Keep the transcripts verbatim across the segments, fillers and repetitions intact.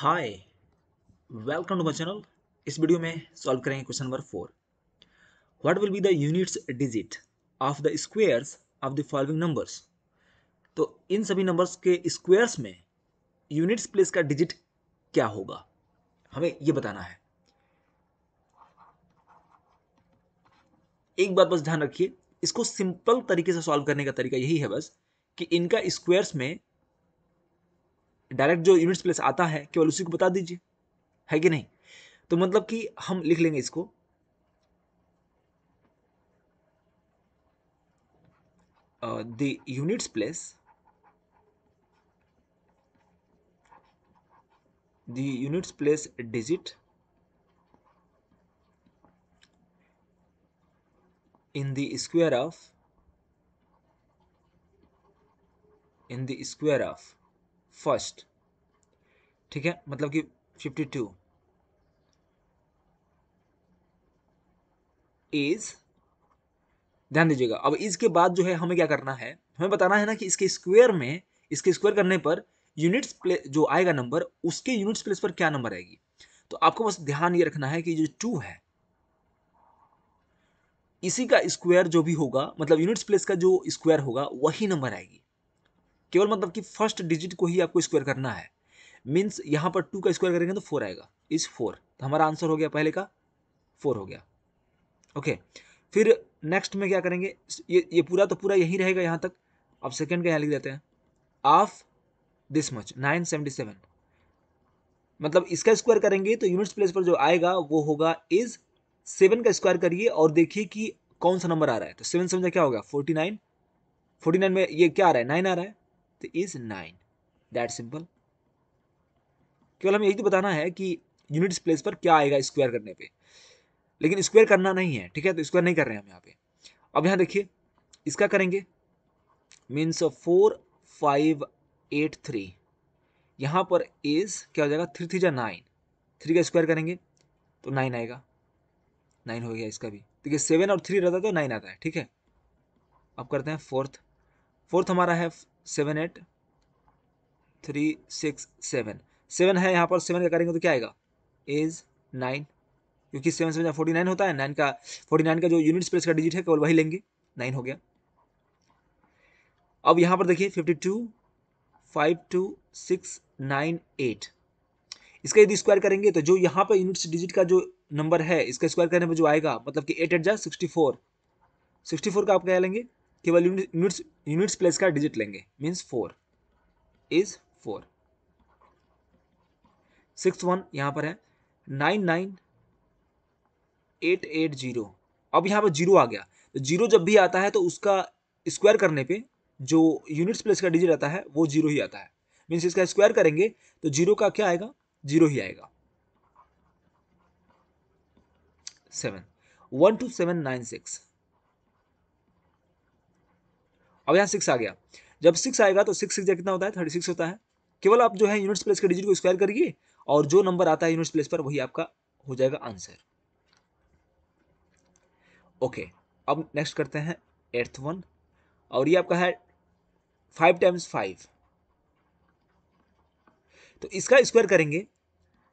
Hi, welcome to my channel. इस video में solve करेंगे question number four. What will be the units digit of the squares of the following numbers. तो इन सभी numbers के squares में units place का डिजिट क्या होगा, हमें ये बताना है। एक बात बस ध्यान रखिए, इसको सिंपल तरीके से सॉल्व करने का तरीका यही है बस कि इनका स्क्वायर्स में डायरेक्ट जो यूनिट्स प्लेस आता है केवल उसी को बता दीजिए, है कि नहीं। तो मतलब कि हम लिख लेंगे इसको the units place the units place digit in the square of in the square of first, ठीक है, मतलब कि फिफ्टी टू is, ध्यान दीजिएगा। अब इसके बाद जो है हमें क्या करना है, हमें बताना है ना कि इसके स्क्वायर में, इसके स्क्वायर करने पर यूनिट्स प्लेस जो आएगा नंबर, उसके यूनिट्स प्लेस पर क्या नंबर आएगी। तो आपको बस ध्यान ये रखना है कि जो टू है इसी का स्क्वायर जो भी होगा, मतलब यूनिट्स प्लेस का जो स्क्वायर होगा वही नंबर आएगी। केवल मतलब कि फर्स्ट डिजिट को ही आपको स्क्वायर करना है। मीन्स यहाँ पर टू का स्क्वायर करेंगे तो फोर आएगा, इस फोर। तो हमारा आंसर हो गया पहले का फोर हो गया। ओके, फिर नेक्स्ट में क्या करेंगे, ये ये पूरा तो पूरा यही रहेगा यहाँ तक। अब सेकेंड का यहाँ लिख देते हैं of this much nine seventy seven, मतलब इसका स्क्वायर करेंगे तो यूनिट्स प्लेस पर जो आएगा वो होगा इज सेवन का स्क्वायर करिए और देखिए कि कौन सा नंबर आ रहा है। तो सेवन समझा क्या होगा फोर्टी नाइन। फोर्टी नाइन में ये क्या आ रहा है, नाइन आ रहा है, तो इज नाइन। That simple. केवल हमें यही तो बताना है कि यूनिट्स प्लेस पर क्या आएगा स्क्वायर करने पे, लेकिन स्क्वायर करना नहीं है, ठीक है। तो स्क्वायर नहीं कर रहे हैं हम यहाँ पे। अब यहाँ देखिए इसका करेंगे means four five eight three, यहाँ पर इज क्या हो जाएगा थ्री थ्री या नाइन। थ्री का स्क्वायर करेंगे तो नाइन आएगा, नाइन हो गया इसका भी। देखिए सेवन और थ्री रहता है तो नाइन आता है, ठीक है। अब करते हैं फोर्थ। फोर्थ हमारा है seven eight three six seven. Seven है यहाँ पर, सेवन का करेंगे तो क्या आएगा इज नाइन, क्योंकि सेवन से फोर्टी नाइन होता है। नाइन का फोर्टी नाइन का जो यूनिट्स प्लेस का डिजिट है केवल वही लेंगे, नाइन हो गया। अब यहाँ पर देखिए fifty two five two six nine eight, इसका यदि स्क्वायर करेंगे तो जो यहाँ पर यूनिट्स डिजिट का जो नंबर है इसका स्क्वायर करने पर जो आएगा, मतलब कि एट एट जा सिक्सटी फोर। सिक्सटी फोर का आप क्या लेंगे, केवल यूनिट्स यूनिट्स प्लेस का डिजिट लेंगे, means four is four. Six one यहाँ पर है nine nine eight eight zero. अब यहाँ पर जीरो आ गया, तो जीरो जब भी आता है तो उसका स्क्वायर करने पे जो यूनिट्स प्लेस का डिजिट आता है वो जीरो ही आता है। मीन्स इसका स्क्वायर करेंगे तो जीरो का क्या आएगा, जीरो ही आएगा। Seven one two seven nine six. अब यहाँ सिक्स आ गया, जब सिक्स आएगा तो सिक्स सिक्स कितना होता है थर्टी सिक्स होता है। केवल आप जो है यूनिट्स प्लेस के डिजिट को स्क्वायर करिए और जो नंबर आता है यूनिट्स प्लेस पर वही आपका हो जाएगा आंसर। ओके, अब नेक्स्ट करते हैं एट्थ वन, और ये आपका है फाइव टाइम्स फाइव। तो इसका स्क्वायर करेंगे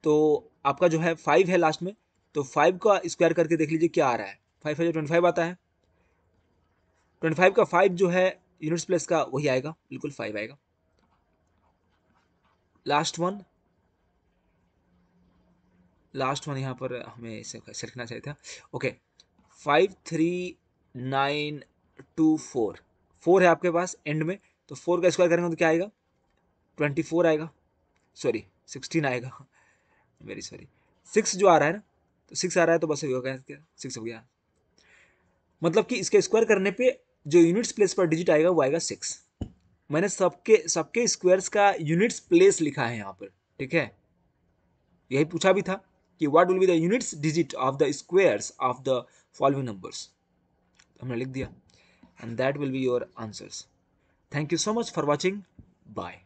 तो आपका जो है फाइव है लास्ट में, तो फाइव का स्क्वायर करके देख लीजिए क्या आ रहा है। फाइव फाइव ट्वेंटी फाइव आता है, ट्वेंटी फाइव का फाइव जो है यूनिट्स प्लेस का वही आएगा, बिल्कुल फाइव आएगा। लास्ट वन लास्ट वन यहाँ पर हमें इसे रखना चाहिए था। Okay, five three nine two four. Four है आपके पास एंड में, तो फोर का स्क्वायर करेंगे तो क्या आएगा ट्वेंटी फोर आएगा, सॉरी सिक्सटीन आएगा, वेरी सॉरी। सिक्स जो आ रहा है ना, तो सिक्स आ रहा है तो बस हो गया सिक्स हो गया। मतलब कि इसके स्क्वायर करने पे जो यूनिट्स प्लेस पर डिजिट आएगा वो आएगा सिक्स। मैंने सबके सबके स्क्वायर्स का यूनिट्स प्लेस लिखा है यहाँ पर, ठीक है। यही पूछा भी था कि what will be the units digit of the squares of the following numbers, हमने लिख दिया and that will be your answers. Thank you so much for watching, bye.